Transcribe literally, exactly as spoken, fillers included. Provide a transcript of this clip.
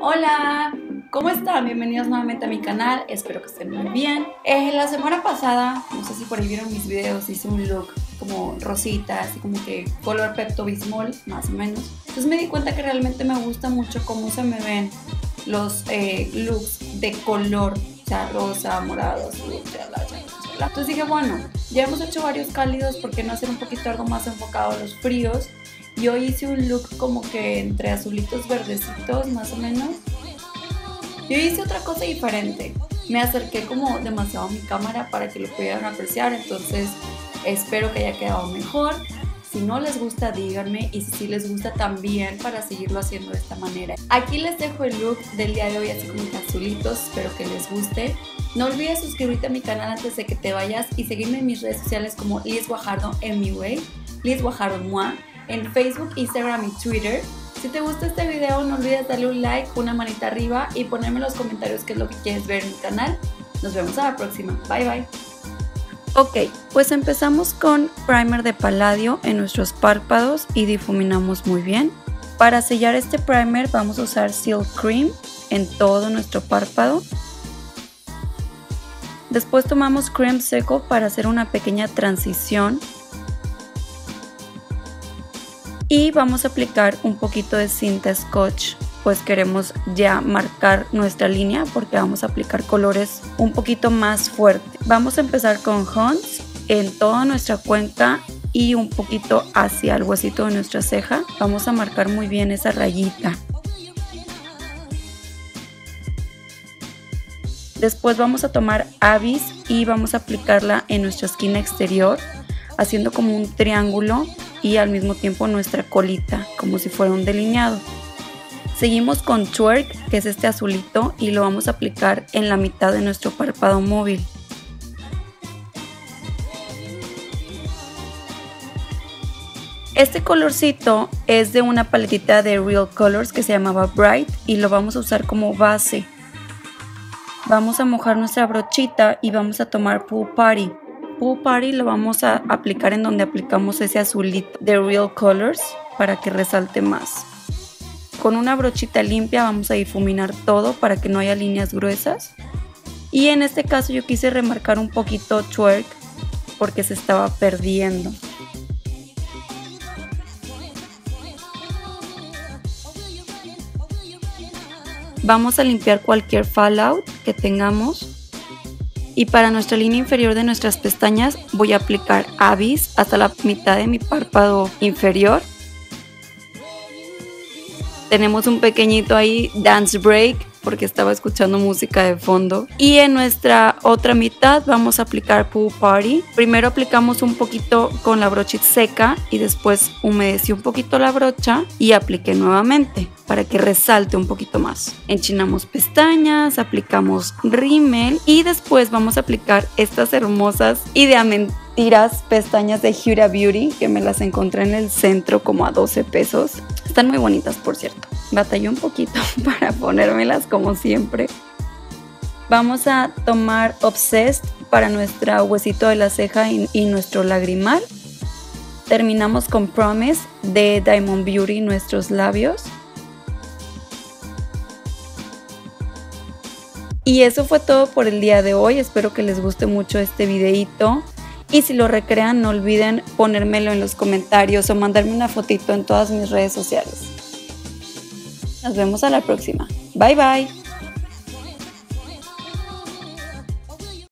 Hola, ¿cómo están? Bienvenidos nuevamente a mi canal, espero que estén muy bien. Eh, la semana pasada, no sé si por ahí vieron mis videos, hice un look como rosita, así como que color Pepto Bismol, más o menos. Entonces me di cuenta que realmente me gusta mucho cómo se me ven los eh, looks de color, o sea, rosa, morado, azul, chala, chala. Entonces dije, bueno, ya hemos hecho varios cálidos, ¿por qué no hacer un poquito algo más enfocado a los fríos? Y hoy hice un look como que entre azulitos, verdecitos, más o menos. Yo hice otra cosa diferente. Me acerqué como demasiado a mi cámara para que lo pudieran apreciar, entonces espero que haya quedado mejor. Si no les gusta, díganme, y si les gusta también, para seguirlo haciendo de esta manera. Aquí les dejo el look del día de hoy, así como azulitos, espero que les guste. No olvides suscribirte a mi canal antes de que te vayas y seguirme en mis redes sociales como Liz Guajardo M U A, Liz Guajardo M U A, en Facebook, Instagram y Twitter. Si te gusta este video, no olvides darle un like, una manita arriba y ponerme en los comentarios qué es lo que quieres ver en mi canal. Nos vemos a la próxima. Bye, bye. Ok, pues empezamos con primer de paladio en nuestros párpados y difuminamos muy bien. Para sellar este primer vamos a usar Seal Cream en todo nuestro párpado. Después tomamos creme seco para hacer una pequeña transición. Y vamos a aplicar un poquito de cinta Scotch, pues queremos ya marcar nuestra línea porque vamos a aplicar colores un poquito más fuertes. Vamos a empezar con Hunts en toda nuestra cuenca y un poquito hacia el huesito de nuestra ceja. Vamos a marcar muy bien esa rayita. Después vamos a tomar Avis y vamos a aplicarla en nuestra esquina exterior, haciendo como un triángulo y al mismo tiempo nuestra colita, como si fuera un delineado. Seguimos con Twirl, que es este azulito, y lo vamos a aplicar en la mitad de nuestro párpado móvil. Este colorcito es de una paletita de Real Colors que se llamaba Bright y lo vamos a usar como base. Vamos a mojar nuestra brochita y vamos a tomar Pool Party. Pool Party lo vamos a aplicar en donde aplicamos ese azulito de Real Colors para que resalte más. Con una brochita limpia vamos a difuminar todo para que no haya líneas gruesas. Y en este caso yo quise remarcar un poquito Twirl porque se estaba perdiendo. Vamos a limpiar cualquier fallout que tengamos. Y para nuestra línea inferior de nuestras pestañas voy a aplicar Abyss hasta la mitad de mi párpado inferior. Tenemos un pequeñito ahí dance break porque estaba escuchando música de fondo. Y en nuestra otra mitad vamos a aplicar Pool Party. Primero aplicamos un poquito con la brocha seca y después humedecí un poquito la brocha y apliqué nuevamente para que resalte un poquito más. Enchinamos pestañas, aplicamos rímel y después vamos a aplicar estas hermosas y de a mentiras pestañas de Huda Beauty que me las encontré en el centro como a doce pesos. Están muy bonitas, por cierto. Batallé un poquito para ponérmelas como siempre. Vamos a tomar Obsessed para nuestro huesito de la ceja y, y nuestro lagrimal. Terminamos con Promise de Diamond Beauty, nuestros labios. Y eso fue todo por el día de hoy, espero que les guste mucho este videito. Y si lo recrean, no olviden ponérmelo en los comentarios o mandarme una fotito en todas mis redes sociales. Nos vemos a la próxima. Bye bye.